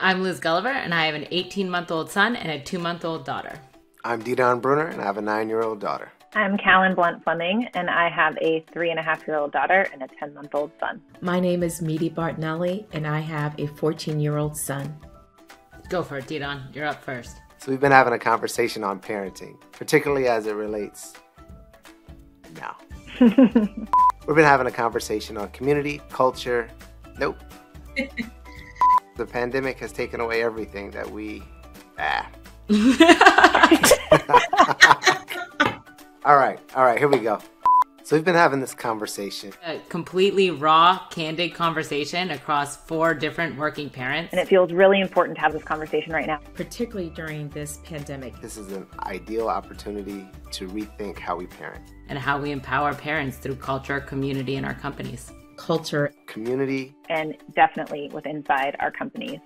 I'm Liz Gulliver, and I have an 18-month-old son and a 2-month-old daughter. I'm Dideon Bruner, and I have a 9-year-old daughter. I'm Callan Blunt Fleming, and I have a 3.5-year-old daughter and a 10-month-old son. My name is Meedy Bartonelli, and I have a 14-year-old son. Go for it, Dideon. You're up first. So we've been having a conversation on parenting, particularly as it relates now. We've been having a conversation on community, culture, nope. The pandemic has taken away everything that we, All right, here we go. So we've been having this conversation. A completely raw, candid conversation across 4 different working parents. And it feels really important to have this conversation right now. Particularly during this pandemic. This is an ideal opportunity to rethink how we parent. And how we empower parents through culture, community, and our companies. Culture, community, and definitely with inside our companies.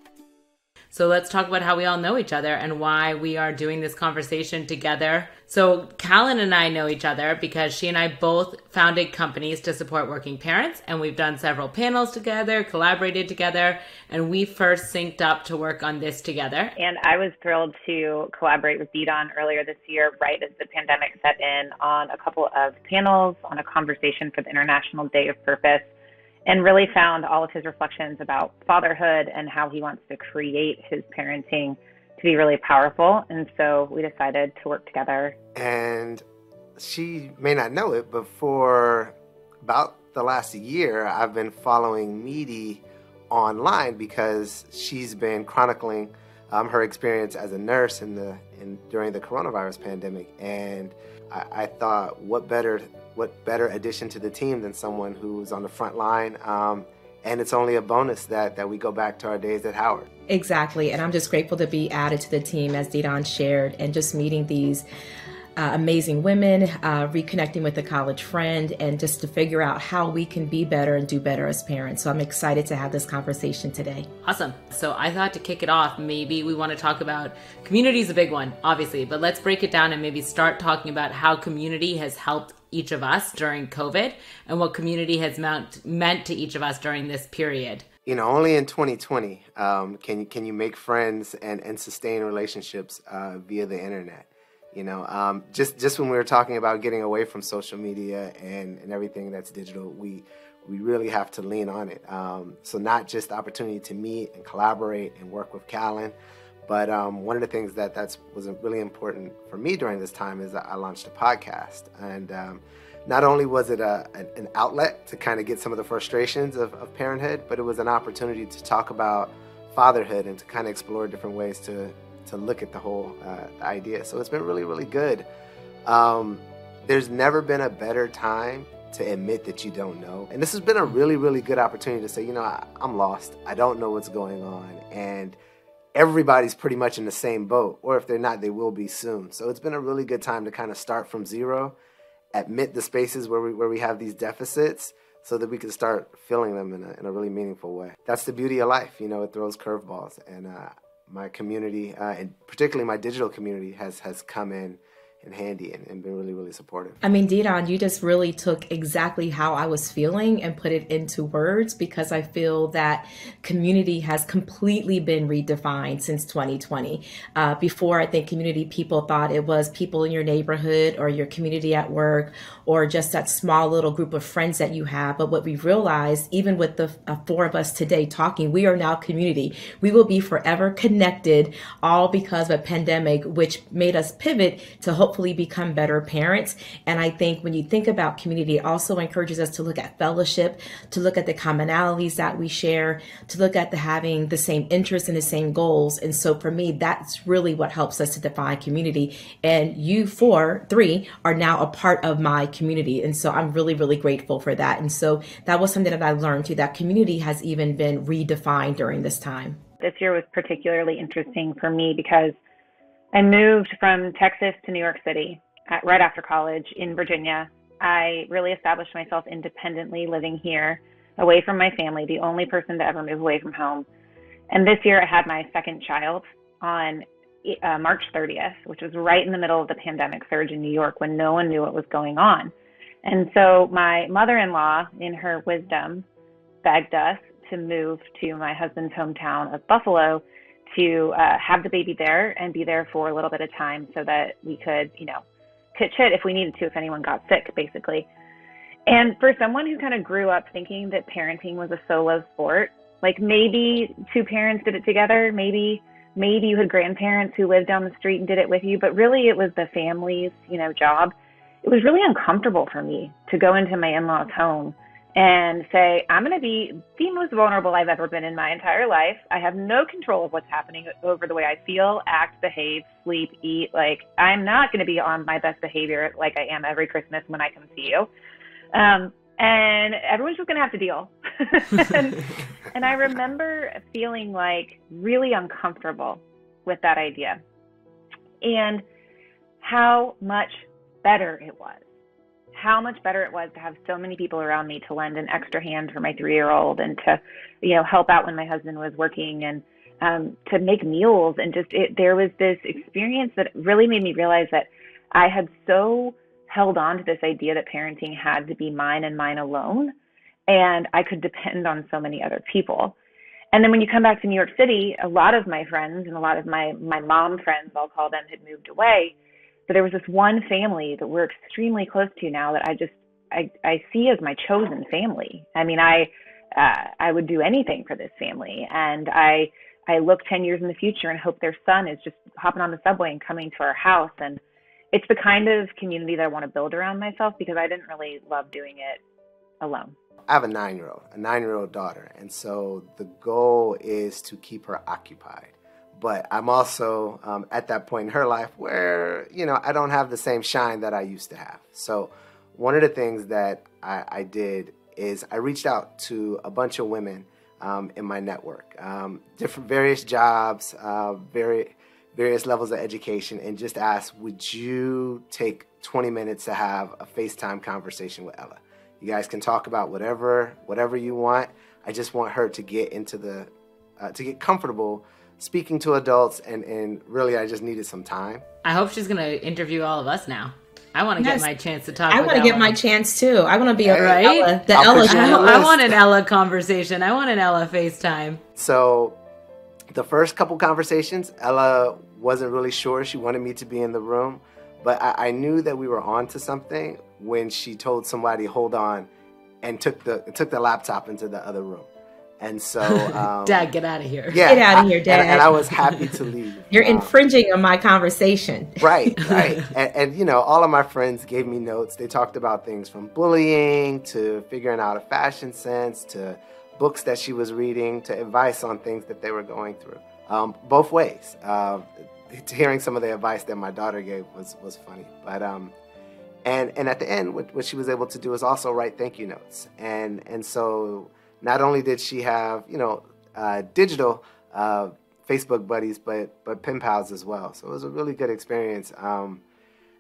So let's talk about how we all know each other and why we are doing this conversation together. So Callan and I know each other because she and I both founded companies to support working parents, and we've done several panels together, collaborated together, and we first synced up to work on this together. And I was thrilled to collaborate with BDON earlier this year, right as the pandemic set in, on a couple of panels, on a conversation for the International Day of Purpose, and really found all of his reflections about fatherhood and how he wants to create his parenting to be really powerful. And so we decided to work together. And she may not know it, but for about the last year, I've been following Meedy online because she's been chronicling her experience as a nurse during the coronavirus pandemic. And I thought, what better addition to the team than someone who's on the front line? And it's only a bonus that we go back to our days at Howard. Exactly, and I'm just grateful to be added to the team, as Dideon shared, and just meeting these amazing women, reconnecting with a college friend, and just to figure out how we can be better and do better as parents. So I'm excited to have this conversation today. Awesome. So I thought to kick it off, maybe we want to talk about community is a big one, obviously, but let's break it down and maybe start talking about how community has helped each of us during COVID and what community has meant to each of us during this period. You know, only in 2020 can you make friends and sustain relationships via the internet. You know, just when we were talking about getting away from social media and everything that's digital, we really have to lean on it. So not just the opportunity to meet and collaborate and work with Callan, but one of the things that was really important for me during this time is that I launched a podcast. And not only was it an outlet to kind of get some of the frustrations of parenthood, but it was an opportunity to talk about fatherhood and to kind of explore different ways to look at the whole idea. So it's been really, really good. There's never been a better time to admit that you don't know. And this has been a really, really good opportunity to say, you know, I'm lost. I don't know what's going on. And everybody's pretty much in the same boat, or if they're not, they will be soon. So it's been a really good time to kind of start from zero, admit the spaces where we have these deficits, so that we can start filling them in a really meaningful way. That's the beauty of life. You know, it throws curveballs. And my community, and particularly my digital community, has come in handy and been really, really supportive. I mean, Dideon, you just really took exactly how I was feeling and put it into words, because I feel that community has completely been redefined since 2020. Before, I think community, people thought it was people in your neighborhood or your community at work or just that small little group of friends that you have. But what we realized, even with the 4 of us today talking, we are now community. We will be forever connected, all because of a pandemic, which made us pivot to hopefully become better parents. And I think when you think about community, it also encourages us to look at fellowship, to look at the commonalities that we share, to look at having the same interests and the same goals. And so for me, that's really what helps us to define community. And you 3 are now a part of my community. And so I'm really, really grateful for that. And so that was something that I learned too, that community has even been redefined during this time. This year was particularly interesting for me because I moved from Texas to New York City right after college in Virginia. I really established myself independently living here, away from my family, the only person to ever move away from home. And this year I had my second child on March 30th, which was right in the middle of the pandemic surge in New York when no one knew what was going on. And so my mother-in-law, in her wisdom, begged us to move to my husband's hometown of Buffalo to have the baby there and be there for a little bit of time so that we could, you know, chit-chit if we needed to, if anyone got sick, basically. And for someone who kind of grew up thinking that parenting was a solo sport, like maybe two parents did it together, maybe you had grandparents who lived down the street and did it with you, but really it was the family's, you know, job. It was really uncomfortable for me to go into my in-laws' home and say, I'm going to be the most vulnerable I've ever been in my entire life. I have no control of what's happening over the way I feel, act, behave, sleep, eat. Like, I'm not going to be on my best behavior like I am every Christmas when I come see you. And everyone's just going to have to deal. And I remember feeling like really uncomfortable with that idea and how much better it was. How much better it was to have so many people around me to lend an extra hand for my 3-year-old and to, you know, help out when my husband was working and to make meals. And just there was this experience that really made me realize that I had so held on to this idea that parenting had to be mine and mine alone, and I could depend on so many other people. And then when you come back to New York City, a lot of my friends and a lot of my mom friends, I'll call them, had moved away. So there was this one family that we're extremely close to now that I see as my chosen family. I mean, I would do anything for this family. And I look 10 years in the future and hope their son is just hopping on the subway and coming to our house. And it's the kind of community that I want to build around myself because I didn't really love doing it alone. I have a nine-year-old daughter. And so the goal is to keep her occupied. But I'm also at that point in her life where, you know, I don't have the same shine that I used to have. So one of the things that I did is I reached out to a bunch of women in my network, different various jobs, various levels of education, and just asked, would you take 20 minutes to have a FaceTime conversation with Ella? You guys can talk about whatever you want. I just want her to get into the, to get comfortable speaking to adults, and really I just needed some time. I hope she's gonna interview all of us now. I want to get my chance to talk. I want to get my chance too. I want to be Ella. The Ella. I want an Ella conversation. I want an Ella FaceTime. So, the first couple conversations, Ella wasn't really sure she wanted me to be in the room, but I knew that we were onto something when she told somebody, "Hold on," and took the laptop into the other room. And so, Dad, get out of here. Yeah, get out of here, Dad. And I was happy to leave. You're infringing on my conversation. Right. And, you know, all of my friends gave me notes. They talked about things from bullying to figuring out a fashion sense to books that she was reading to advice on things that they were going through. Both ways. Hearing some of the advice that my daughter gave was funny. But, and at the end, what she was able to do is also write thank you notes. And so, not only did she have, you know, digital Facebook buddies, but pen pals as well. So it was a really good experience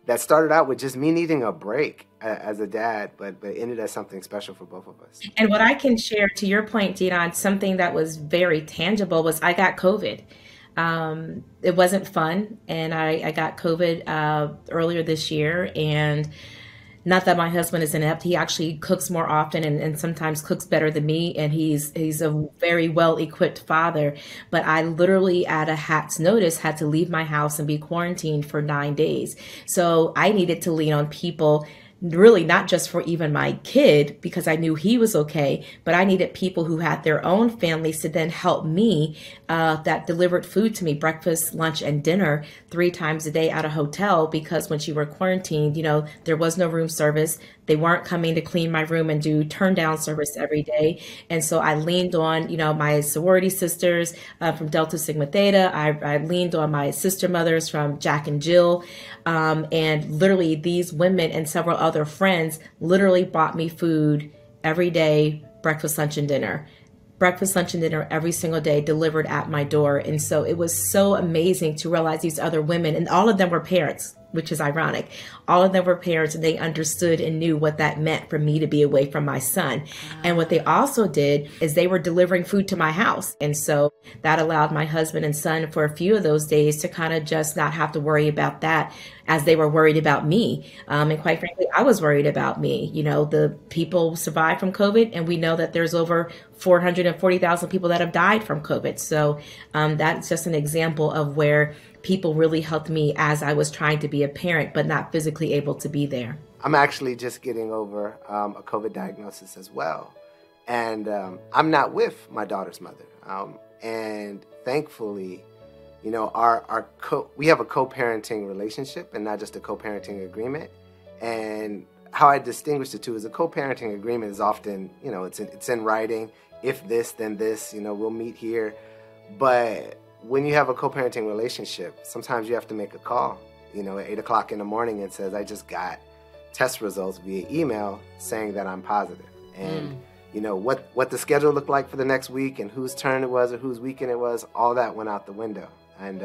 that started out with just me needing a break as a dad, but ended as something special for both of us. And what I can share, to your point, Dideon, something that was very tangible was I got COVID. It wasn't fun, and I got COVID earlier this year, and not that my husband is inept. He actually cooks more often and sometimes cooks better than me. And he's a very well-equipped father. But I literally, at a hat's notice, had to leave my house and be quarantined for 9 days. So I needed to lean on people, really not just for even my kid, because I knew he was okay, but I needed people who had their own families to then help me, that delivered food to me, breakfast, lunch, and dinner 3 times a day at a hotel, because when you were quarantined, you know, there was no room service. They weren't coming to clean my room and do turn down service every day. And so I leaned on, you know, my sorority sisters from Delta Sigma Theta. I leaned on my sister mothers from Jack and Jill. And literally these women and several other friends literally bought me food every day, breakfast, lunch, and dinner. Breakfast, lunch, and dinner every single day delivered at my door. And so it was so amazing to realize these other women, and all of them were parents. which is ironic. All of them were parents, and they understood and knew what that meant for me to be away from my son. And what they also did is they were delivering food to my house. And so that allowed my husband and son for a few of those days to kind of just not have to worry about that as they were worried about me. And quite frankly, I was worried about me. You know, the people survived from COVID, and we know that there's over 440,000 people that have died from COVID. So that's just an example of where people really helped me as I was trying to be a parent, but not physically able to be there. I'm actually just getting over a COVID diagnosis as well. And I'm not with my daughter's mother. And thankfully, you know, we have a co-parenting relationship and not just a co-parenting agreement. And how I distinguish the two is a co-parenting agreement is often, you know, it's in writing. If this, then this, you know, we'll meet here. But when you have a co-parenting relationship, sometimes you have to make a call, you know, at 8 o'clock in the morning and says, I just got test results via email saying that I'm positive. And, you know, what the schedule looked like for the next week and whose turn it was or whose weekend it was, all that went out the window. And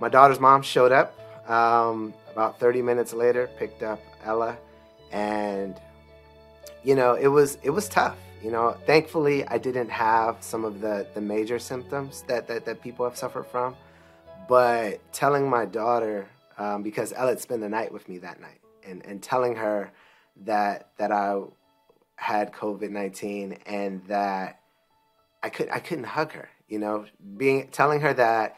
my daughter's mom showed up about 30 minutes later, picked up Ella, and, you know, it was tough. You know, thankfully, I didn't have some of the major symptoms that people have suffered from. But telling my daughter, because Ella had spent the night with me that night, and telling her that I had COVID-19 and that I couldn't hug her, you know, telling her that,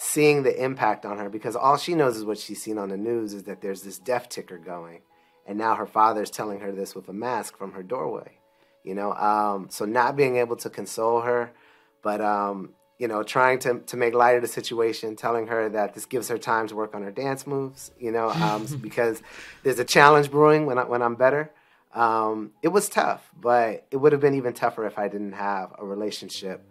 seeing the impact on her, because all she knows is what she's seen on the news is that there's this death ticker going, and now her father's telling her this with a mask from her doorway. You know, so not being able to console her, but, you know, trying to make light of the situation, telling her that this gives her time to work on her dance moves, you know, because there's a challenge brewing when I'm better. It was tough, but it would have been even tougher if I didn't have a relationship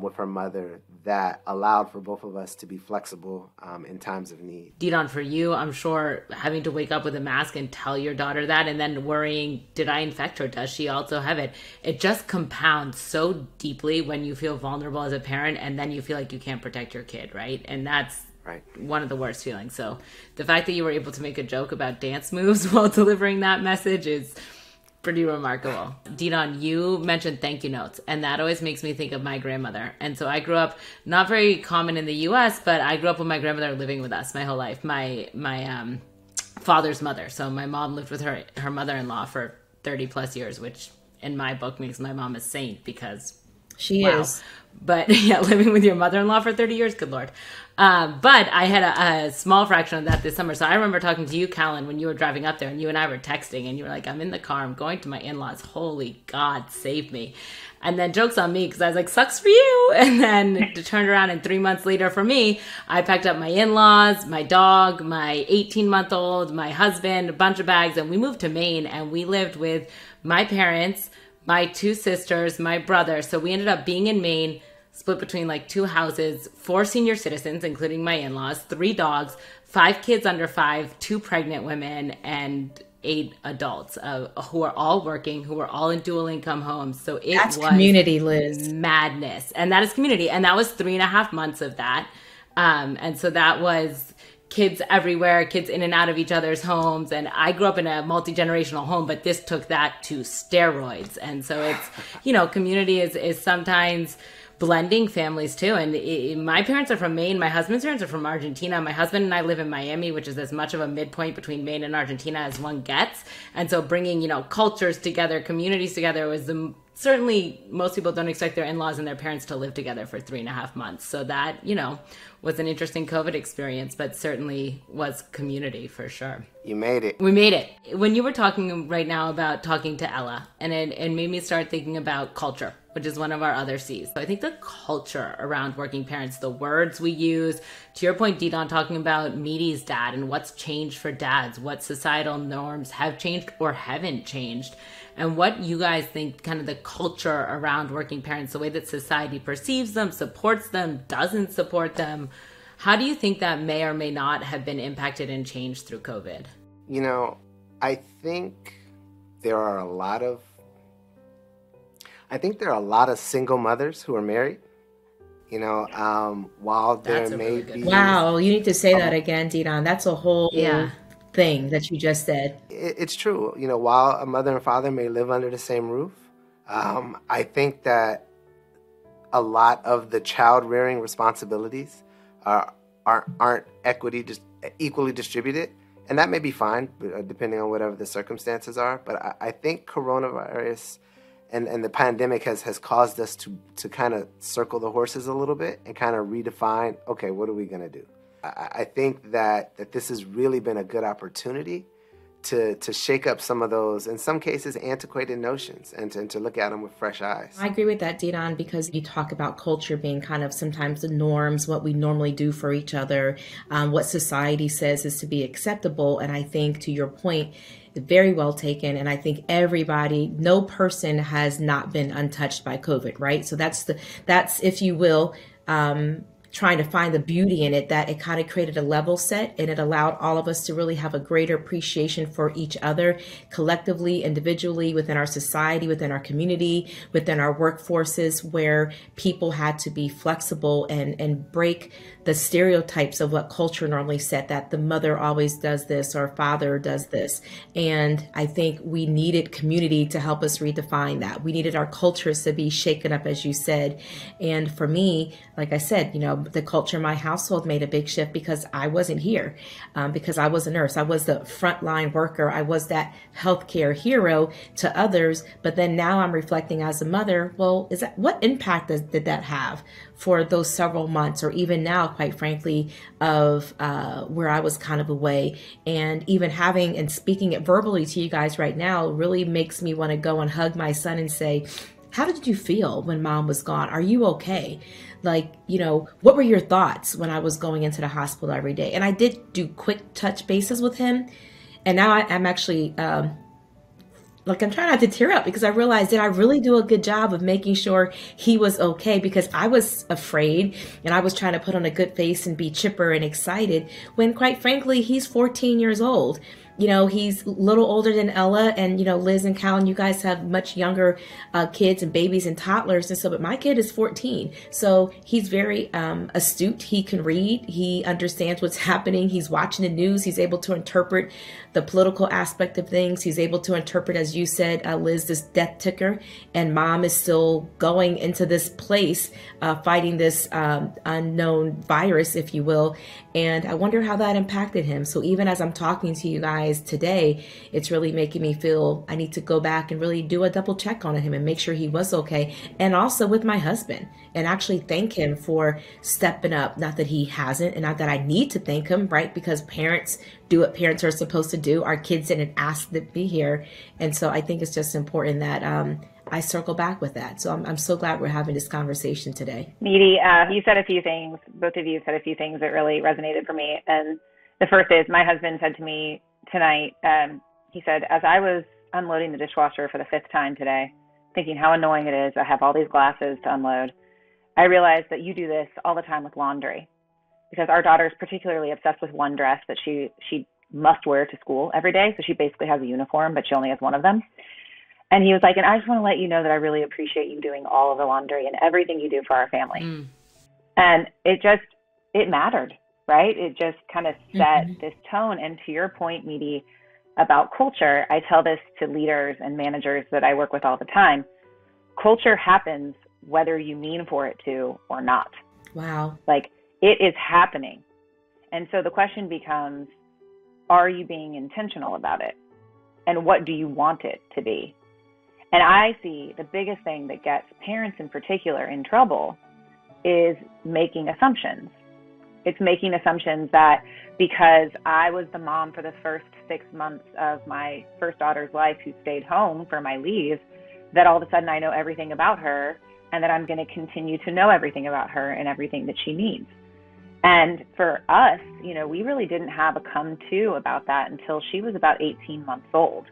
with her mother that allowed for both of us to be flexible in times of need. Dideon, for you, I'm sure having to wake up with a mask and tell your daughter that, and then worrying, did I infect her? Does she also have it? It just compounds so deeply when you feel vulnerable as a parent, and then you feel like you can't protect your kid, right? And that's right. One of the worst feelings. So the fact that you were able to make a joke about dance moves while delivering that message is pretty remarkable. Dideon, you mentioned thank you notes, and that always makes me think of my grandmother. And so I grew up, not very common in the U.S., but I grew up with my grandmother living with us my whole life. My father's mother. So my mom lived with her mother-in-law for 30 plus years, which in my book makes my mom a saint because she is. But yeah, living with your mother-in-law for 30 years, good Lord. But I had a small fraction of that this summer. So I remember talking to you, Callan, when you were driving up there, and you and I were texting, and you were like, I'm in the car, I'm going to my in-laws. Holy God, save me. And then jokes on me, because I was like, sucks for you. And then to turn around, and 3 months later for me, I packed up my in-laws, my dog, my 18-month-old, my husband, a bunch of bags, and we moved to Maine, and we lived with my parents, my two sisters, my brother. So we ended up being in Maine, split between like two houses, 4 senior citizens, including my in-laws, 3 dogs, 5 kids under 5, 2 pregnant women, and 8 adults who are all working, who were all in dual income homes. So it That's was community, Liz. Madness. And that is community. And that was 3.5 months of that. And so that was kids everywhere, kids in and out of each other's homes. And I grew up in a multi-generational home, but this took that to steroids. And so it's, you know, community is sometimes blending families too. And my parents are from Maine. My husband's parents are from Argentina. My husband and I live in Miami, which is as much of a midpoint between Maine and Argentina as one gets. And so bringing, you know, cultures together, communities together was certainly most people don't expect their in-laws and their parents to live together for 3.5 months. So that, you know, was an interesting COVID experience, but certainly was community for sure. You made it. We made it. When you were talking right now about talking to Ella, and it made me start thinking about culture, which is one of our other C's. So I think the culture around working parents, the words we use, to your point, Dideon, talking about Meedy's dad and what's changed for dads, what societal norms have changed or haven't changed, and what you guys think kind of the culture around working parents, the way that society perceives them, supports them, doesn't support them. How do you think that may or may not have been impacted and changed through COVID? You know, I think there are a lot of single mothers who are married You know, while there may be... Wow, you need to say that again, Dideon. That's a whole thing that you just said. It's true. You know, while a mother and father may live under the same roof, I think that a lot of the child-rearing responsibilities aren't equally distributed. And that may be fine, depending on whatever the circumstances are. But I think coronavirus... And the pandemic has caused us to kind of circle the horses a little bit and kind of redefine, okay, what are we going to do? I think that this has really been a good opportunity to shake up some of those, in some cases, antiquated notions and to look at them with fresh eyes. I agree with that, Dideon, because you talk about culture being kind of sometimes the norms, what we normally do for each other, what society says is to be acceptable. And I think, to your point, very well taken. And I think everybody, no person has not been untouched by COVID, right? So that's if you will, trying to find the beauty in it, that it kind of created a level set, and it allowed all of us to really have a greater appreciation for each other collectively, individually, within our society, within our community, within our workforces, where people had to be flexible and break the stereotypes of what culture normally said, that the mother always does this or father does this. And I think we needed community to help us redefine that. We needed our cultures to be shaken up, as you said. And for me, like I said, you know, the culture in my household made a big shift because I wasn't here, because I was a nurse. I was the frontline worker. I was that healthcare hero to others. But then now I'm reflecting as a mother, well, what impact did that have for those several months, or even now, quite frankly, of where I was kind of away? And even having and speaking it verbally to you guys right now really makes me want to go and hug my son and say, how did you feel when mom was gone? Are you okay? Like, you know, what were your thoughts when I was going into the hospital every day? And I did do quick touch bases with him. And now I'm actually, like, I'm trying not to tear up because I realized that I really do a good job of making sure he was okay, because I was afraid and I was trying to put on a good face and be chipper and excited when, quite frankly, he's 14 years old. You know, he's a little older than Ella, and, you know, Liz and Callan, you guys have much younger kids and babies and toddlers. And so, but my kid is 14. So he's very astute. He can read. He understands what's happening. He's watching the news. He's able to interpret the political aspect of things. He's able to interpret, as you said, Liz, this death ticker. And mom is still going into this place, fighting this unknown virus, if you will. And I wonder how that impacted him. So even as I'm talking to you guys today, it's really making me feel I need to go back and really do a double check on him and make sure he was okay. And also with my husband, and actually thank him for stepping up. Not that he hasn't, and not that I need to thank him, right? Because parents do what parents are supposed to do. Our kids didn't ask to be here. And so I think it's just important that I circle back with that. So I'm so glad we're having this conversation today. Meedy, you said a few things. Both of you said a few things that really resonated for me. And the first is, my husband said to me tonight, he said, as I was unloading the dishwasher for the 5th time today, thinking how annoying it is, I have all these glasses to unload, I realized that you do this all the time with laundry, because our daughter's particularly obsessed with one dress that she must wear to school every day. So she basically has a uniform, but she only has one of them. And he was like, and I just want to let you know that I really appreciate you doing all of the laundry and everything you do for our family. Mm. And it mattered. Right? It just kind of set this tone. And to your point, Meedy, about culture, I tell this to leaders and managers that I work with all the time. Culture happens whether you mean for it to or not. Wow. Like, it is happening. And so the question becomes, are you being intentional about it? And what do you want it to be? And I see the biggest thing that gets parents in particular in trouble is making assumptions. It's making assumptions that because I was the mom for the first 6 months of my first daughter's life who stayed home for my leave, that all of a sudden I know everything about her, and that I'm going to continue to know everything about her and everything that she needs. And for us, you know, we really didn't have a come to about that until she was about 18 months old.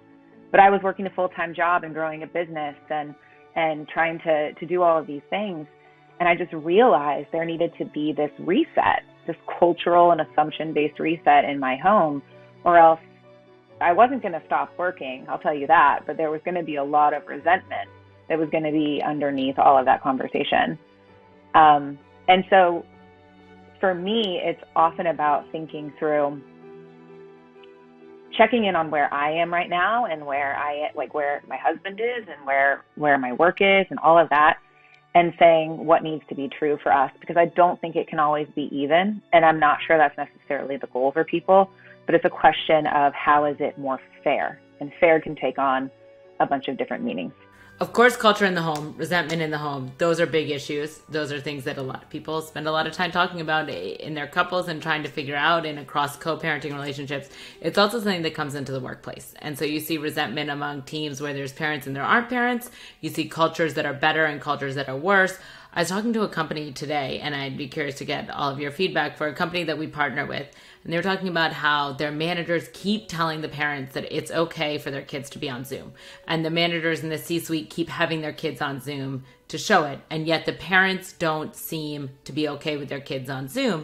But I was working a full-time job and growing a business and trying to do all of these things. And I just realized there needed to be this reset, this cultural and assumption-based reset in my home, or else I wasn't going to stop working, I'll tell you that, but there was going to be a lot of resentment that was going to be underneath all of that conversation. And so for me, it's often about thinking through, checking in on where I am right now and where my husband is and where my work is and all of that, and saying what needs to be true for us, because I don't think it can always be even. And I'm not sure that's necessarily the goal for people, but it's a question of how is it more fair, and fair can take on a bunch of different meanings. Of course, culture in the home, resentment in the home, those are big issues. Those are things that a lot of people spend a lot of time talking about in their couples and trying to figure out and across co-parenting relationships. It's also something that comes into the workplace. And so you see resentment among teams where there's parents and there aren't parents. You see cultures that are better and cultures that are worse. I was talking to a company today, and I'd be curious to get all of your feedback, for a company that we partner with. And they were talking about how their managers keep telling the parents that it's okay for their kids to be on Zoom. And the managers in the C-suite keep having their kids on Zoom to show it. And yet the parents don't seem to be okay with their kids on Zoom.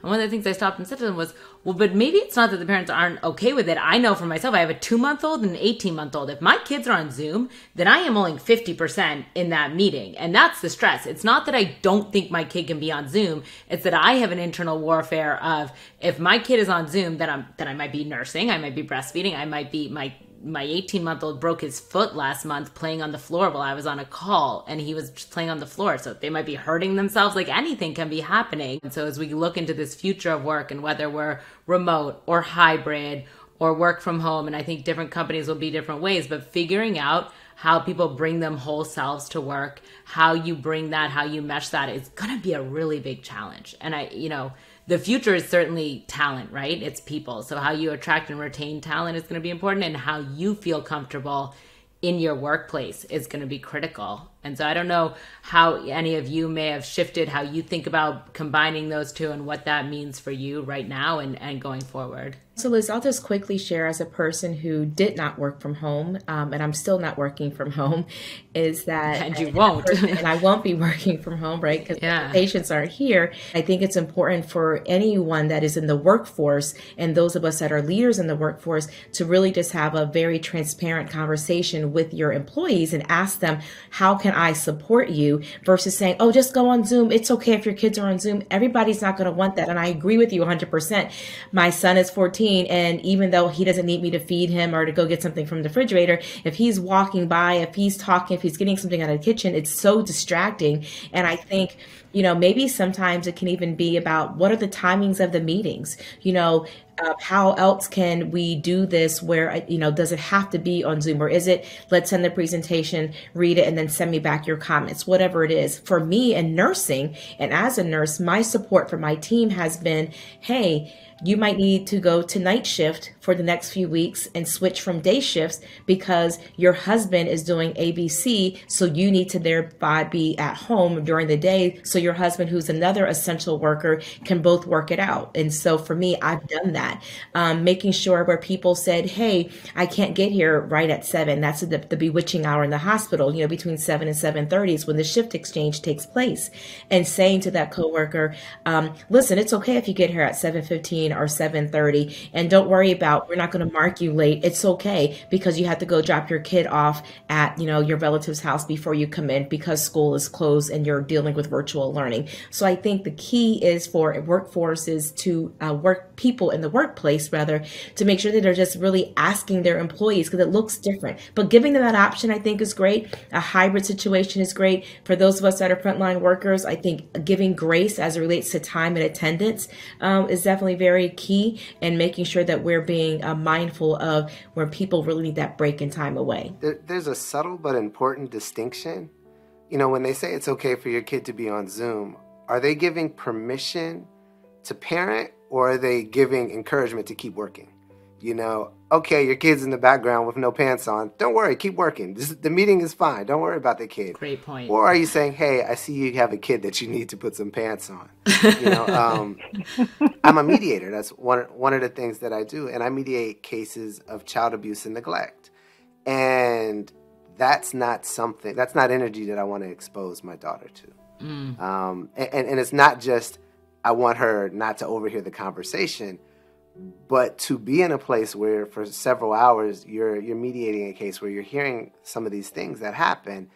And one of the things I stopped and said to them was, well, but maybe it's not that the parents aren't okay with it. I know for myself, I have a 2-month-old and an 18-month-old. If my kids are on Zoom, then I am only 50% in that meeting. And that's the stress. It's not that I don't think my kid can be on Zoom. It's that I have an internal warfare of, if my kid is on Zoom, then I might be nursing, I might be breastfeeding, I might be my 18-month-old broke his foot last month playing on the floor while I was on a call, and he was just playing on the floor. So they might be hurting themselves. Like, anything can be happening. And so as we look into this future of work, and whether we're remote or hybrid or work from home, and I think different companies will be different ways, but figuring out how people bring them whole selves to work, how you bring that, how you mesh that, is going to be a really big challenge. And the future is certainly talent, right? It's people. So how you attract and retain talent is going to be important, and how you feel comfortable in your workplace is going to be critical. And so I don't know how any of you may have shifted how you think about combining those two and what that means for you right now and going forward. So Liz, I'll just quickly share, as a person who did not work from home, and I'm still not working from home, is that... And you won't. And I won't be working from home, right? Because patients aren't here. I think it's important for anyone that is in the workforce, and those of us that are leaders in the workforce, to really just have a very transparent conversation with your employees and ask them, how can I support you, versus saying, oh, just go on Zoom. It's okay if your kids are on Zoom. Everybody's not going to want that. And I agree with you 100%. My son is 14, and even though he doesn't need me to feed him or to go get something from the refrigerator, if he's walking by, if he's talking, if he's getting something out of the kitchen, it's so distracting. And I think, maybe sometimes it can even be about, what are the timings of the meetings? How else can we do this where, does it have to be on Zoom, or is it, let's send the presentation, read it, and then send me back your comments, whatever it is. For me in nursing, and as a nurse, my support for my team has been, hey, you might need to go to night shift for the next few weeks and switch from day shifts because your husband is doing ABC. So you need to thereby be at home during the day, so your husband, who's another essential worker, can both work it out. And so for me, I've done that, making sure where people said, hey, I can't get here right at 7. That's the bewitching hour in the hospital, between 7 and 7:30 is when the shift exchange takes place, and saying to that coworker, listen, it's okay if you get here at 7:15. Or 7:30, and don't worry about, we're not going to mark you late. It's okay, because you have to go drop your kid off at your relative's house before you come in, because school is closed and you're dealing with virtual learning. So I think the key is for workforces to people in the workplace, rather, to make sure that they're just really asking their employees, because it looks different, but giving them that option, I think, is great. A hybrid situation is great for those of us that are frontline workers. I think giving grace as it relates to time and attendance is definitely very key, and making sure that we're being mindful of where people really need that break in time away. There's a subtle but important distinction. When they say it's okay for your kid to be on Zoom, are they giving permission to parent, or are they giving encouragement to keep working? Okay, your kid's in the background with no pants on. Don't worry, keep working. The meeting is fine. Don't worry about the kid. Great point. Or are you saying, hey, I see you have a kid that you need to put some pants on. I'm a mediator. That's one of the things that I do. And I mediate cases of child abuse and neglect. And that's not energy that I want to expose my daughter to. Mm. And it's not just, I want her not to overhear the conversation, but to be in a place where for several hours you're mediating a case where you're hearing some of these things that happen,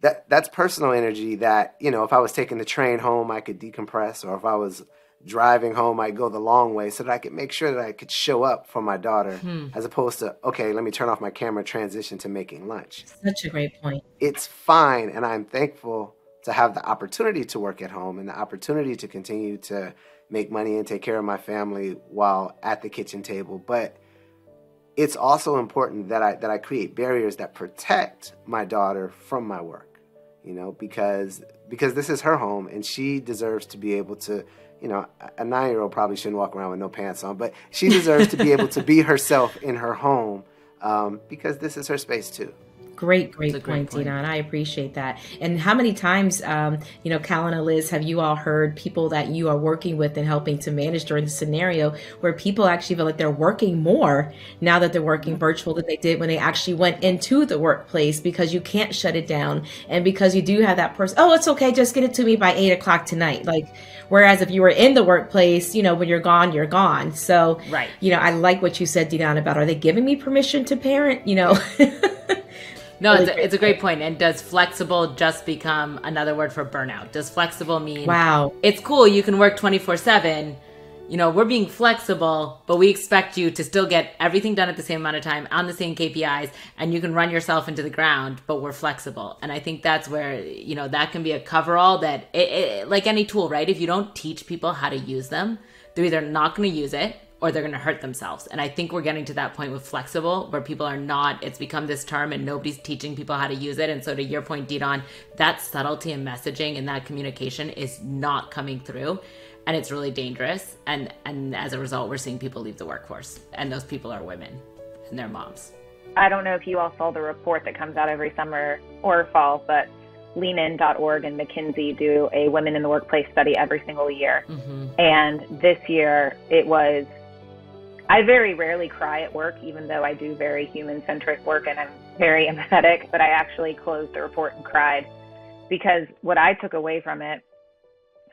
that's personal energy that, you know, if I was taking the train home, I could decompress, or if I was driving home, I'd go the long way so that I could make sure that I could show up for my daughter, as opposed to, okay, let me turn off my camera, transition to making lunch. Such a great point. It's fine. And I'm thankful to have the opportunity to work at home and the opportunity to continue to make money and take care of my family while at the kitchen table. But it's also important that I create barriers that protect my daughter from my work, you know, because this is her home and she deserves to be able to, you know, a 9-year-old probably shouldn't walk around with no pants on, but she deserves to be able to be herself in her home, because this is her space too. Great point, Dideon. I appreciate that. And how many times, you know, Callan and Liz, have you all heard people that you are working with and helping to manage during the scenario where people actually feel like they're working more now that they're working virtual than they did when they actually went into the workplace, because you can't shut it down. And because you do have that person, oh, it's okay, just get it to me by 8 o'clock tonight. Like, whereas if you were in the workplace, you know, when you're gone, you're gone. So, right. You know, I like what you said, Dideon, about, are they giving me permission to parent? You know, no, it's a great point. And does flexible just become another word for burnout? Does flexible mean, wow, it's cool, you can work 24/7, you know, we're being flexible, but we expect you to still get everything done at the same amount of time on the same KPIs, and you can run yourself into the ground, but we're flexible. And I think that's where, you know, that can be a coverall that it, like any tool, right? If you don't teach people how to use them, they're either not going to use it or they're going to hurt themselves. And I think we're getting to that point with flexible where people are not, it's become this term and nobody's teaching people how to use it. And so to your point, Dideon, that subtlety in messaging and that communication is not coming through, and it's really dangerous. And as a result, we're seeing people leave the workforce, and those people are women and their moms. I don't know if you all saw the report that comes out every summer or fall, but leanin.org and McKinsey do a women in the workplace study every single year. Mm-hmm. And this year it was, I very rarely cry at work, even though I do very human-centric work and I'm very empathetic, but I actually closed the report and cried, because what I took away from it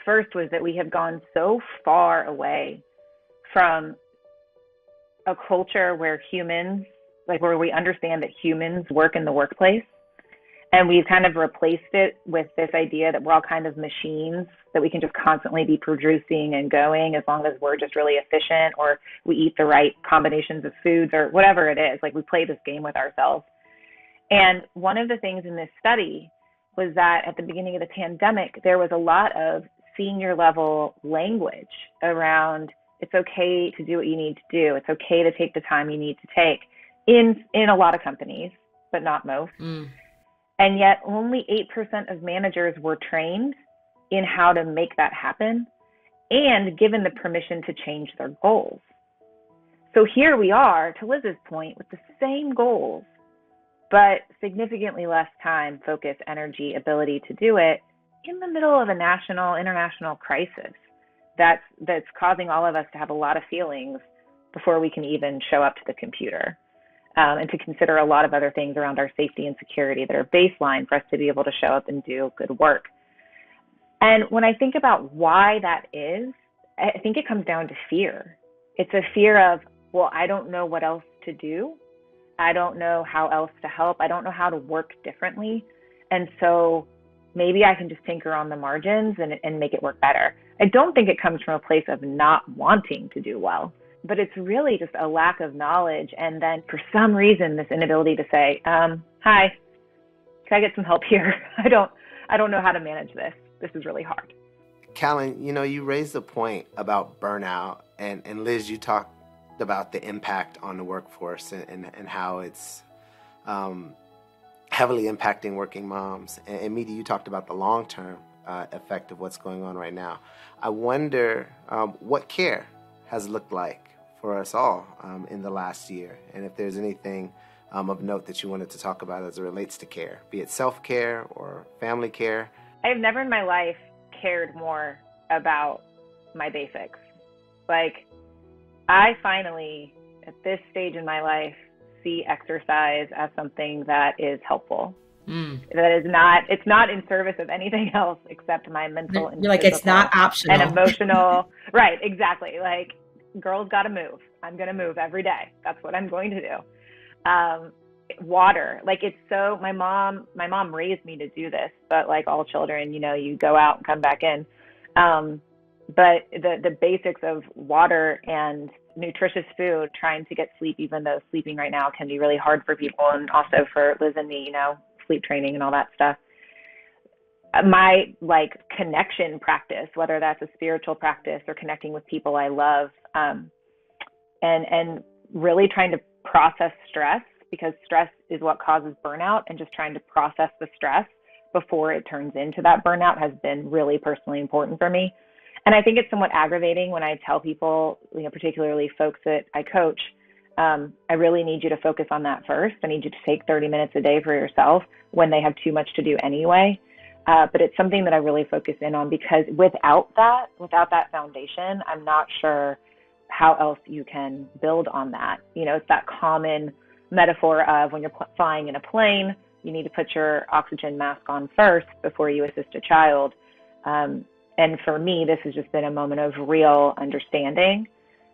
first was that we have gone so far away from a culture where humans, like where we understand that humans work in the workplace, and we've kind of replaced it with this idea that we're all kind of machines, that we can just constantly be producing and going as long as we're just really efficient, or we eat the right combinations of foods, or whatever it is. Like, we play this game with ourselves. And one of the things in this study was that at the beginning of the pandemic, there was a lot of senior level language around, it's okay to do what you need to do. It's okay to take the time you need to take in a lot of companies, but not most. Mm. And yet only 8% of managers were trained in how to make that happen and given the permission to change their goals. So here we are, to Liz's point, with the same goals, but significantly less time, focus, energy, ability to do it in the middle of a national, international crisis that's causing all of us to have a lot of feelings before we can even show up to the computer. And to consider a lot of other things around our safety and security that are baseline for us to be able to show up and do good work. And when I think about why that is, I think it comes down to fear. It's a fear of, well, I don't know what else to do. I don't know how else to help. I don't know how to work differently. And so maybe I can just tinker on the margins and make it work better. I don't think it comes from a place of not wanting to do well, but it's really just a lack of knowledge. And then for some reason, this inability to say, hi, can I get some help here? I don't know how to manage this. This is really hard. Callan, you know, you raised a point about burnout, and Liz, you talked about the impact on the workforce and how it's heavily impacting working moms. And Meedy, you talked about the long-term effect of what's going on right now. I wonder what care has looked like for us all in the last year. And if there's anything of note that you wanted to talk about as it relates to care, be it self-care or family care. I have never in my life cared more about my basics. Like, I finally, at this stage in my life, see exercise as something that is helpful. Mm. That is not, it's not in service of anything else except my mental and like, it's not optional and emotional. Right. Exactly. Like, girls got to move. I'm going to move every day. That's what I'm going to do. water. Like, it's so, my mom raised me to do this, but like all children, you know, you go out and come back in. But the basics of water and nutritious food, trying to get sleep, even though sleeping right now can be really hard for people. And also for Liz and me, you know, sleep training and all that stuff. My like connection practice, whether that's a spiritual practice or connecting with people I love, and really trying to process stress, because stress is what causes burnout, and just trying to process the stress before it turns into that burnout has been really personally important for me. And I think it's somewhat aggravating when I tell people, you know, particularly folks that I coach, I really need you to focus on that first. I need you to take 30 minutes a day for yourself, when they have too much to do anyway. But it's something that I really focus in on, because without that foundation, I'm not sure how else you can build on that. You know, it's that common metaphor of when you're flying in a plane, you need to put your oxygen mask on first before you assist a child. And for me, this has just been a moment of real understanding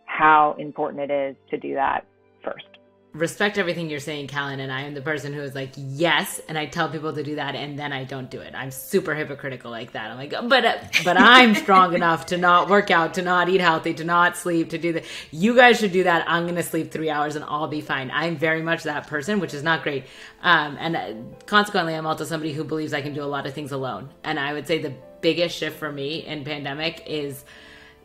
how important it is to do that first. Respect everything you're saying, Callan, and I am the person who is like, yes, and I tell people to do that, and then I don't do it. I'm super hypocritical like that. I'm like, but I'm strong enough to not work out, to not eat healthy, to not sleep, to do that. You guys should do that. I'm going to sleep 3 hours and I'll be fine. I'm very much that person, which is not great. And consequently, I'm also somebody who believes I can do a lot of things alone. And I would say the biggest shift for me in pandemic is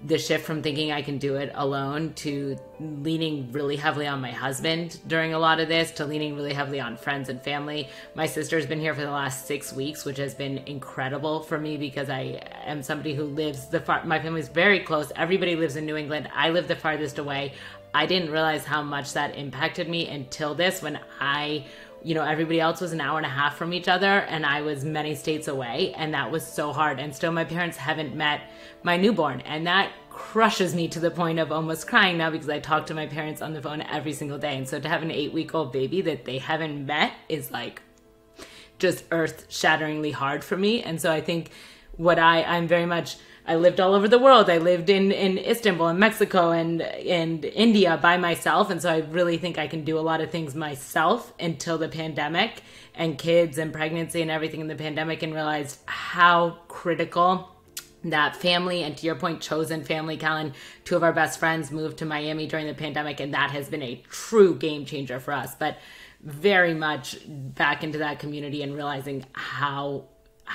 the shift from thinking I can do it alone to leaning really heavily on my husband during a lot of this, to leaning really heavily on friends and family. My sister's been here for the last 6 weeks, which has been incredible for me, because I am somebody who lives my family's very close. Everybody lives in New England. I live the farthest away. I didn't realize how much that impacted me until this, when you know, everybody else was an hour and a half from each other and I was many states away, and that was so hard. And still my parents haven't met my newborn, and that crushes me to the point of almost crying now, because I talk to my parents on the phone every single day. And so to have an 8-week-old baby that they haven't met is like just earth-shatteringly hard for me. And so I think what I'm very much, I lived all over the world. I lived in Istanbul and Mexico and India by myself. And so I really think I can do a lot of things myself until the pandemic and kids and pregnancy and everything in the pandemic, and realized how critical that family, and to your point, chosen family, Callan, two of our best friends moved to Miami during the pandemic, and that has been a true game changer for us. But very much back into that community and realizing how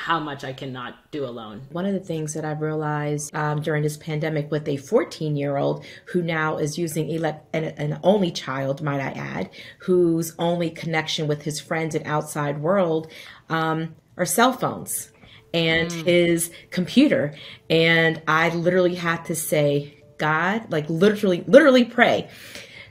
much I cannot do alone. One of the things that I've realized during this pandemic with a 14-year-old who now is using an only child, might I add, whose only connection with his friends and outside world are cell phones and his computer. And I literally had to say, God, like literally pray,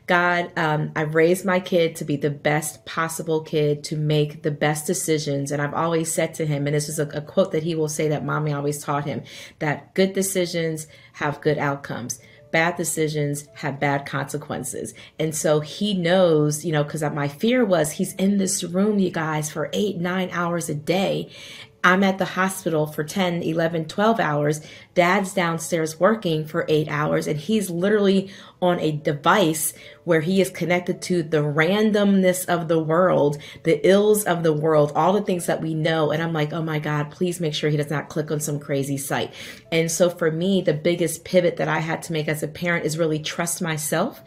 God, I've raised my kid to be the best possible kid, to make the best decisions. And I've always said to him, and this is a quote that he will say that mommy always taught him, that good decisions have good outcomes. Bad decisions have bad consequences. And so he knows, you know, because my fear was, he's in this room, you guys, for 8-9 hours a day. I'm at the hospital for 10, 11, 12 hours. Dad's downstairs working for 8 hours, and he's literally on a device where he is connected to the randomness of the world, the ills of the world, all the things that we know. And I'm like, oh my God, please make sure he does not click on some crazy site. And so for me, the biggest pivot that I had to make as a parent is really trust myself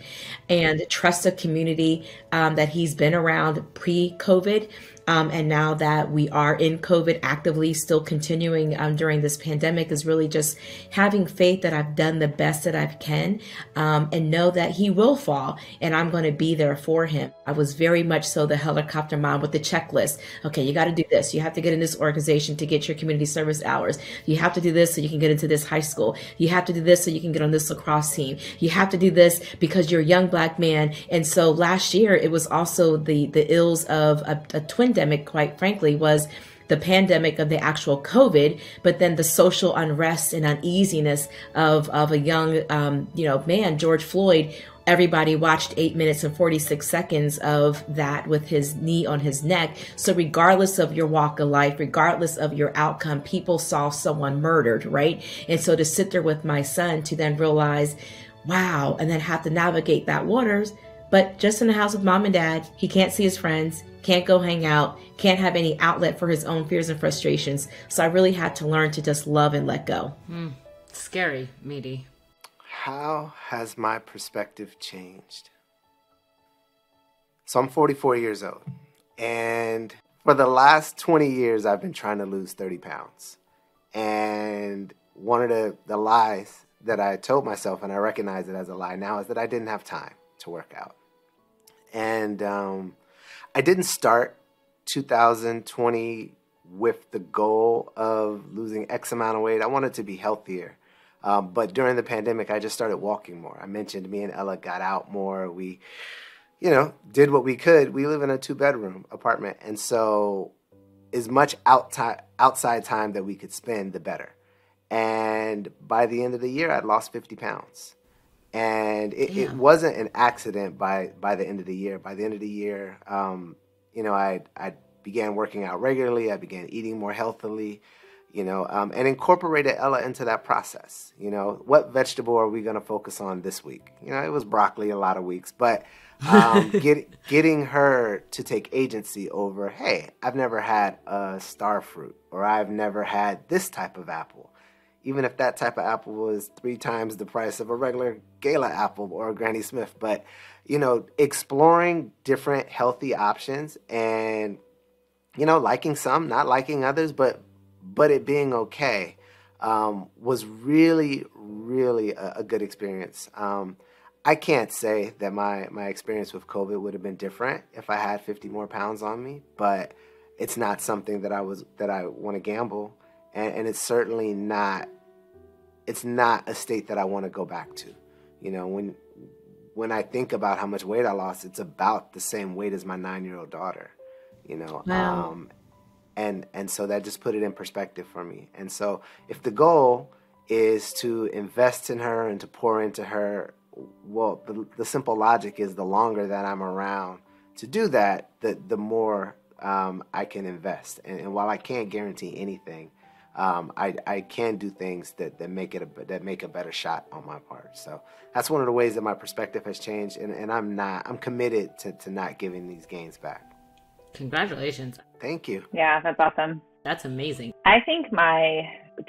and trust a community that he's been around pre-COVID. And now that we are in COVID actively, still continuing during this pandemic, is really just having faith that I've done the best that I can, and know that he will fall and I'm going to be there for him. I was very much so the helicopter mom with the checklist. Okay, you got to do this. You have to get in this organization to get your community service hours. You have to do this so you can get into this high school. You have to do this so you can get on this lacrosse team. You have to do this because you're a young Black man. And so last year, it was also the ills of a twin pandemic, quite frankly, was the pandemic of the actual COVID, but then the social unrest and uneasiness of a young, you know, man, George Floyd. Everybody watched 8 minutes and 46 seconds of that with his knee on his neck. So regardless of your walk of life, regardless of your outcome, people saw someone murdered, right? And so to sit there with my son, to then realize, wow, and then have to navigate that waters. But just in the house with mom and dad, he can't see his friends, can't go hang out, can't have any outlet for his own fears and frustrations. So I really had to learn to just love and let go. Scary, Meedy. How has my perspective changed? So I'm 44 years old, and for the last 20 years, I've been trying to lose 30 pounds. And one of the lies that I told myself, and I recognize it as a lie now, is that I didn't have time to work out. And I didn't start 2020 with the goal of losing X amount of weight. I wanted to be healthier. But during the pandemic, I just started walking more. I mentioned me and Ella got out more. We, you know, did what we could. We live in a 2-bedroom apartment. And so as much outside time that we could spend, the better. And by the end of the year, I'd lost 50 pounds. And it wasn't an accident by the end of the year. By the end of the year, you know, I began working out regularly. I began eating more healthily, you know, and incorporated Ella into that process. You know, what vegetable are we going to focus on this week? You know, it was broccoli a lot of weeks, but getting her to take agency over, hey, I've never had a star fruit, or I've never had this type of apple, even if that type of apple was 3 times the price of a regular Gala apple or a Granny Smith. But, you know, exploring different healthy options and, you know, liking some, not liking others, but it being okay was really, really a good experience. I can't say that my experience with COVID would have been different if I had 50 more pounds on me, but it's not something that I want to gamble, and it's certainly not. It's not a state that I want to go back to. You know, when I think about how much weight I lost, it's about the same weight as my 9-year-old daughter. You know. Wow. And so that just put it in perspective for me. And so if the goal is to invest in her and to pour into her, well, the simple logic is the longer that I'm around to do that, the more I can invest. And while I can't guarantee anything, I can do things that make it that make a better shot on my part. So that's one of the ways that my perspective has changed. And I'm committed to not giving these gains back. Congratulations. Thank you. Yeah, that's awesome. That's amazing. I think my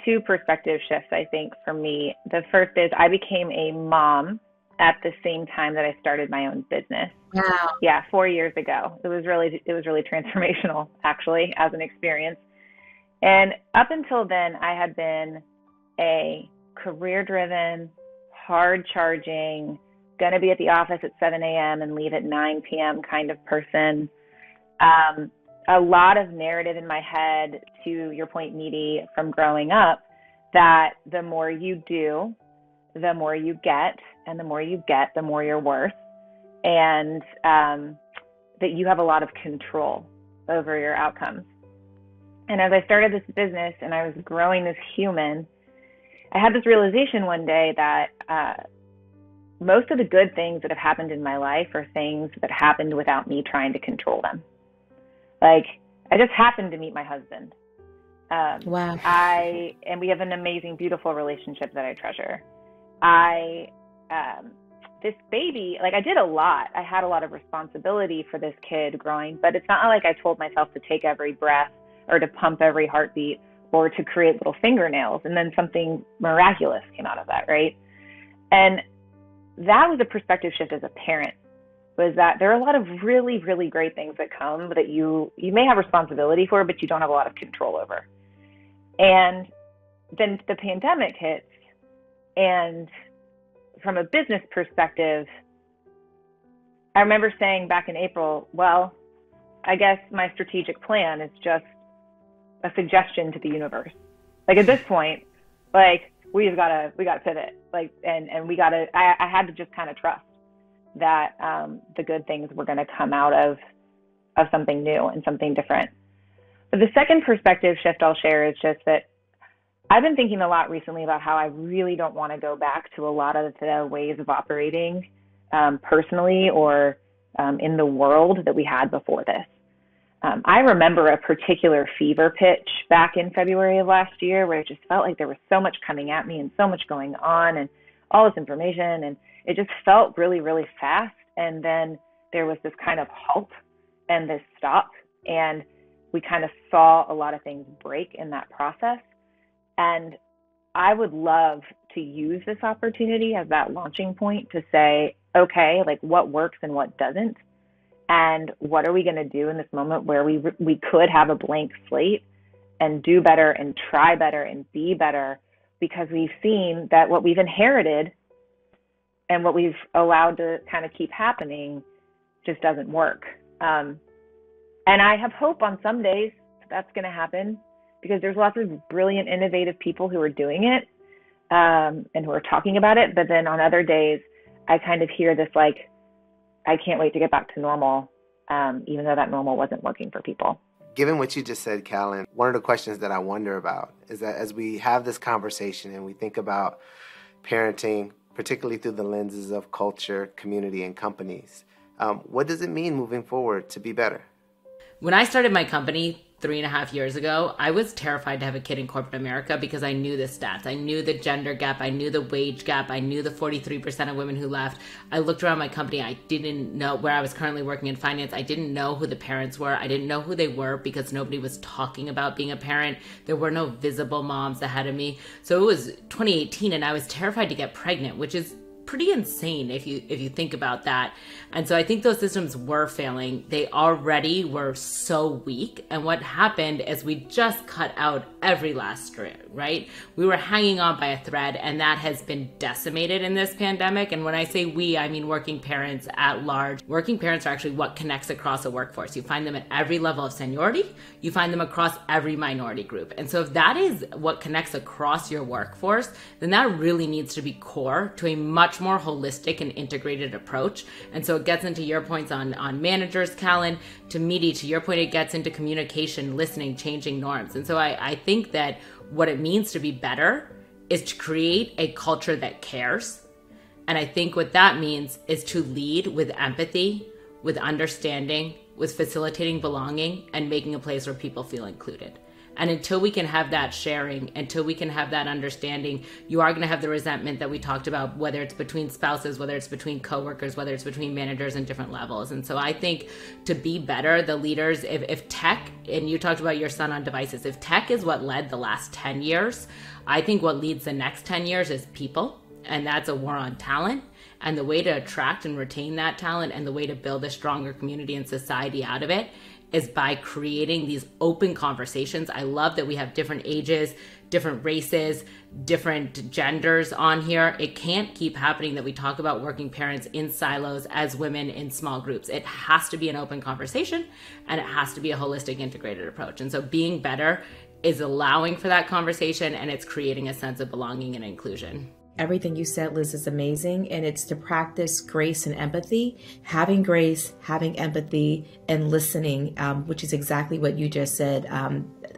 2 perspective shifts, I think, for me, the first is I became a mom at the same time that I started my own business. Wow. Yeah, 4 years ago. It was really transformational, actually, as an experience. And up until then, I had been a career-driven, hard-charging, going to be at the office at 7 a.m. and leave at 9 p.m. kind of person. A lot of narrative in my head, to your point, Meedy, from growing up, that the more you do, the more you get, and the more you get, the more you're worth, and that you have a lot of control over your outcomes. And as I started this business and I was growing this human, I had this realization one day that most of the good things that have happened in my life are things that happened without me trying to control them. Like, I just happened to meet my husband. Wow. And we have an amazing, beautiful relationship that I treasure. This baby, like, I did a lot. I had a lot of responsibility for this kid growing, but it's not like I told myself to take every breath or to pump every heartbeat or to create little fingernails. And then something miraculous came out of that, right? And that was a perspective shift as a parent. Was that there are a lot of really, really great things that come that you may have responsibility for, but you don't have a lot of control over. And then the pandemic hits, and from a business perspective, I remember saying back in April, well, I guess my strategic plan is just a suggestion to the universe. Like, at this point, like, we gotta pivot. Like, and I had to just kind of trust that the good things were going to come out of something new and something different. But the second perspective shift I'll share is just that I've been thinking a lot recently about how I really don't want to go back to a lot of the ways of operating personally or in the world that we had before this. I remember a particular fever pitch back in February of last year where it just felt like there was so much coming at me and so much going on and all this information, and it just felt really, really fast. And then there was this kind of halt and this stop. And we kind of saw a lot of things break in that process. And I would love to use this opportunity as that launching point to say, okay, like what works and what doesn't? And what are we going to do in this moment where we could have a blank slate and do better and try better and be better, because we've seen that what we've inherited and what we've allowed to kind of keep happening just doesn't work. And I have hope on some days that's going to happen, because there's lots of brilliant, innovative people who are doing it and who are talking about it. But then on other days, I kind of hear this like, I can't wait to get back to normal, even though that normal wasn't working for people. Given what you just said, Callan, one of the questions that I wonder about is that as we have this conversation and we think about parenting, particularly through the lenses of culture, community, and companies, what does it mean moving forward to be better? When I started my company 3.5 years ago, I was terrified to have a kid in corporate America because I knew the stats. I knew the gender gap. I knew the wage gap. I knew the 43% of women who left. I looked around my company. I didn't know where I was currently working in finance. I didn't know who the parents were. I didn't know who they were because nobody was talking about being a parent. There were no visible moms ahead of me. So it was 2018 and I was terrified to get pregnant, which is pretty insane if you think about that. And so I think those systems were failing. They already were so weak. And what happened is we just cut out every last string, right? We were hanging on by a thread, and that has been decimated in this pandemic. And when I say we, I mean working parents at large. Working parents are actually what connects across a workforce. You find them at every level of seniority. You find them across every minority group. And so if that is what connects across your workforce, then that really needs to be core to a much more holistic and integrated approach. And so it gets into your points on managers, Callan, to Meedy, to your point, it gets into communication, listening, changing norms. And so I think that what it means to be better is to create a culture that cares. And I think what that means is to lead with empathy, with understanding, with facilitating belonging, and making a place where people feel included. And until we can have that sharing, until we can have that understanding, you are going to have the resentment that we talked about, whether it's between spouses, whether it's between coworkers, whether it's between managers and different levels. And so I think to be better, the leaders, if tech, and you talked about your son on devices, if tech is what led the last 10 years, I think what leads the next 10 years is people. And that's a war on talent. And the way to attract and retain that talent and the way to build a stronger community and society out of it is by creating these open conversations. I love that we have different ages, different races, different genders on here. It can't keep happening that we talk about working parents in silos as women in small groups. It has to be an open conversation, and it has to be a holistic, integrated approach. And so being better is allowing for that conversation, and it's creating a sense of belonging and inclusion. Everything you said, Liz, is amazing, and it's to practice grace and empathy, having grace, having empathy, and listening, which is exactly what you just said.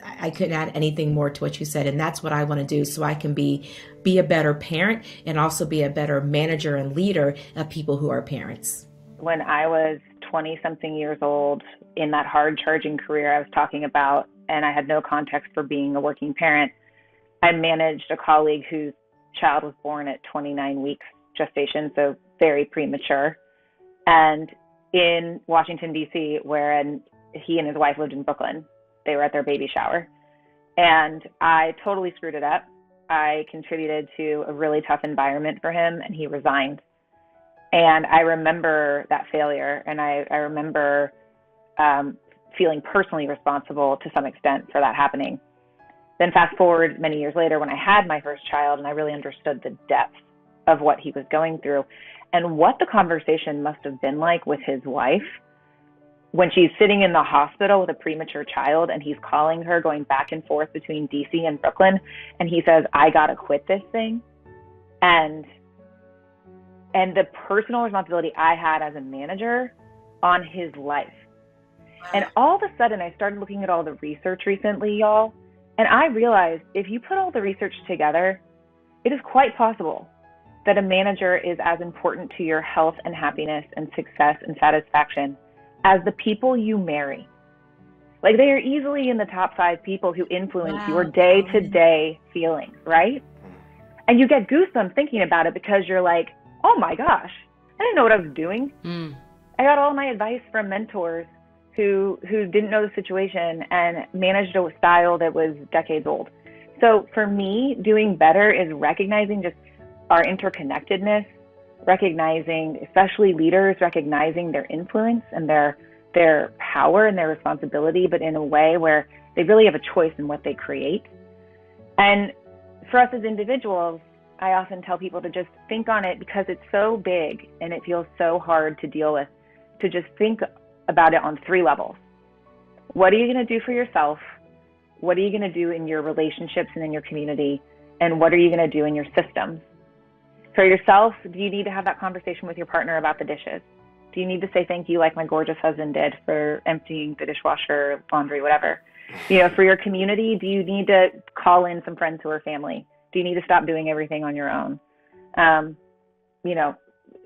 I couldn't add anything more to what you said, and that's what I want to do so I can be a better parent and also be a better manager and leader of people who are parents. When I was 20-something years old, in that hard-charging career I was talking about, and I had no context for being a working parent, I managed a colleague who's child was born at 29 weeks gestation, so very premature, and in Washington, D.C., where he and his wife lived in Brooklyn. They were at their baby shower, and I totally screwed it up. I contributed to a really tough environment for him, and he resigned. And I remember that failure, and I remember feeling personally responsible to some extent for that happening. Then fast forward many years later when I had my first child, and I really understood the depth of what he was going through and what the conversation must have been like with his wife when she's sitting in the hospital with a premature child, and he's calling her going back and forth between DC and Brooklyn, and he says, I gotta quit this thing. And the personal responsibility I had as a manager on his life. And all of a sudden I started looking at all the research recently, y'all. And I realized if you put all the research together, it is quite possible that a manager is as important to your health and happiness and success and satisfaction as the people you marry. Like, they are easily in the top 5 people who influence your day-to-day feelings, right? And you get goosebumps thinking about it because you're like, oh my gosh, I didn't know what I was doing. Mm. I got all my advice from mentors who didn't know the situation and managed a style that was decades old. So for me, doing better is recognizing just our interconnectedness, recognizing, especially leaders, recognizing their influence and their power and their responsibility, but in a way where they really have a choice in what they create. And for us as individuals, I often tell people to just think on it because it's so big and it feels so hard to deal with, to just think about it on three levels. What are you going to do for yourself? What are you going to do in your relationships and in your community? And what are you going to do in your systems? For yourself, do you need to have that conversation with your partner about the dishes? Do you need to say thank you like my gorgeous husband did for emptying the dishwasher, laundry, whatever? You know, for your community, do you need to call in some friends who are family? Do you need to stop doing everything on your own? You know,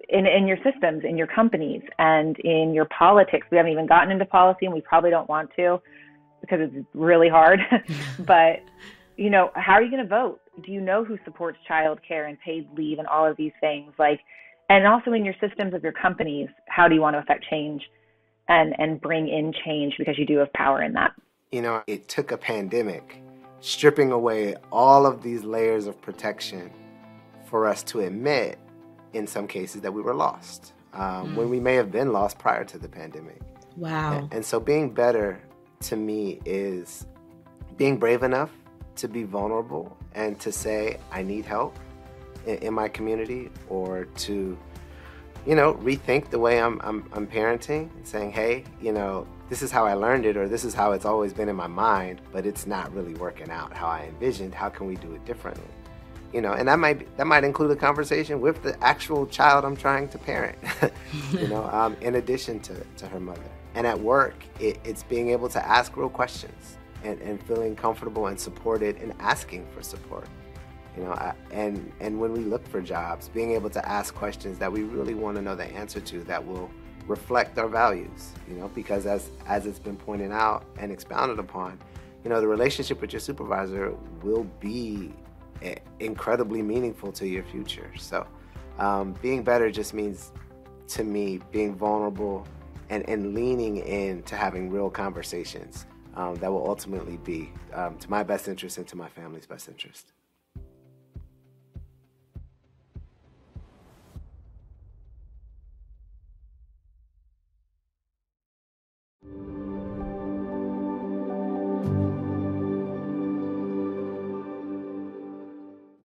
in your systems, in your companies, and in your politics. We haven't even gotten into policy, and we probably don't want to because it's really hard. But, you know, how are you going to vote? Do you know who supports childcare and paid leave and all of these things? Like, and also in your systems of your companies, how do you want to affect change and bring in change, because you do have power in that. You know, it took a pandemic, stripping away all of these layers of protection for us to admit in some cases that we were lost, when we may have been lost prior to the pandemic. Wow. And so being better to me is being brave enough to be vulnerable and to say, I need help in my community, or to, you know, rethink the way I'm parenting, saying, hey, you know, this is how I learned it, or this is how it's always been in my mind, but it's not really working out how I envisioned. How can we do it differently? You know, and that might include a conversation with the actual child I'm trying to parent, you know, in addition to her mother. And at work, it's being able to ask real questions and feeling comfortable and supported and asking for support. You know, and when we look for jobs, being able to ask questions that we really want to know the answer to, that will reflect our values, you know, because as it's been pointed out and expounded upon, you know, the relationship with your supervisor will be incredibly meaningful to your future. So being better just means, to me, being vulnerable and leaning in to having real conversations that will ultimately be to my best interest and to my family's best interest.